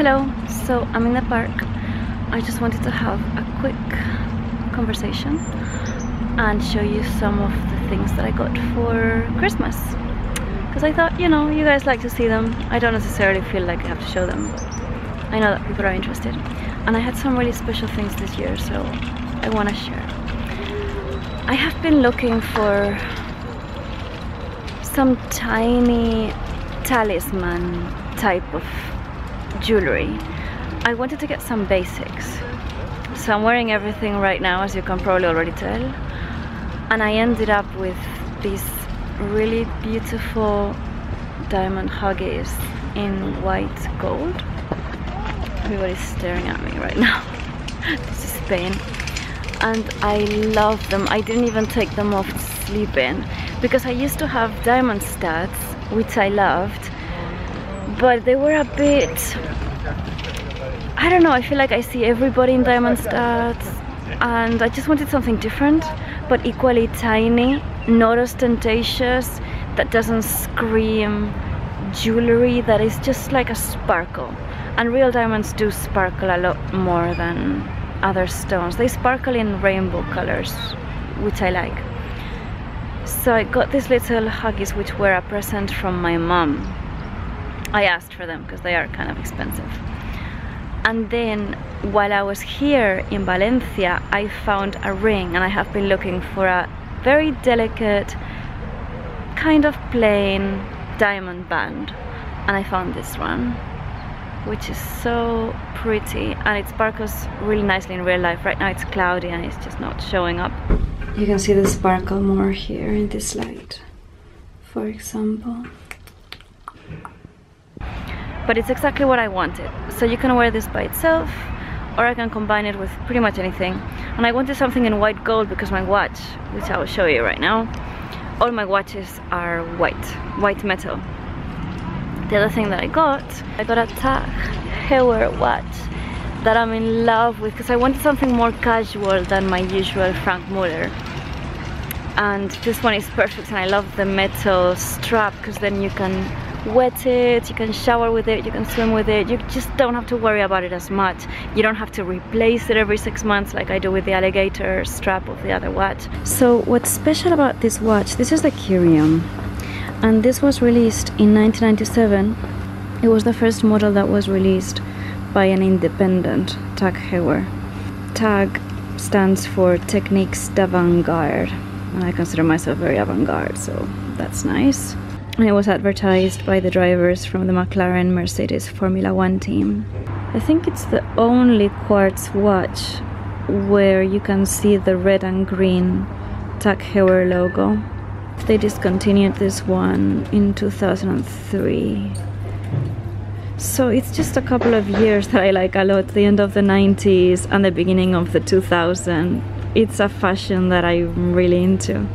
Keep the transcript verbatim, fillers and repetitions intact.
Hello, so I'm in the park. I just wanted to have a quick conversation and show you some of the things that I got for Christmas, because I thought, you know, you guys like to see them. I don't necessarily feel like I have to show them, but I know that people are interested, and I had some really special things this year, so I want to share. I have been looking for some tiny talisman type of jewelry. I wanted to get some basics, so I'm wearing everything right now, as you can probably already tell, and I ended up with these really beautiful diamond huggies in white gold. Everybody's staring at me right now. This is Spain, and I love them. I didn't even take them off to sleep in, because I used to have diamond studs, which I loved, but they were a bit, I don't know, I feel like I see everybody in diamond studs, and I just wanted something different, but equally tiny, not ostentatious, that doesn't scream jewelry, that is just like a sparkle. And real diamonds do sparkle a lot more than other stones. They sparkle in rainbow colors, which I like. So I got these little huggies, which were a present from my mom. I asked for them because they are kind of expensive. And then while I was here in Valencia, I found a ring, and I have been looking for a very delicate, kind of plain diamond band, and I found this one, which is so pretty, and it sparkles really nicely in real life. Right now it's cloudy and it's just not showing up. You can see the sparkle more here in this light, for example. But it's exactly what I wanted. So you can wear this by itself, or I can combine it with pretty much anything. And I wanted something in white gold because my watch, which I will show you right now, all my watches are white, white metal. The other thing that I got, I got a TAG Heuer watch that I'm in love with, because I wanted something more casual than my usual Frank Muller. And this one is perfect, and I love the metal strap, because then you can wet it, you can shower with it, you can swim with it, you just don't have to worry about it as much. You don't have to replace it every six months like I do with the alligator strap of the other watch. So what's special about this watch, this is the Kyrium, and this was released in nineteen ninety-seven. It was the first model that was released by an independent, TAG Heuer. TAG stands for Techniques d'Avant-Garde, and I consider myself very avant-garde, so that's nice. And it was advertised by the drivers from the McLaren Mercedes Formula One team. I think it's the only quartz watch where you can see the red and green TAG Heuer logo. They discontinued this one in two thousand three. So it's just a couple of years that I like a lot, the end of the nineties and the beginning of the two thousands. It's a fashion that I'm really into.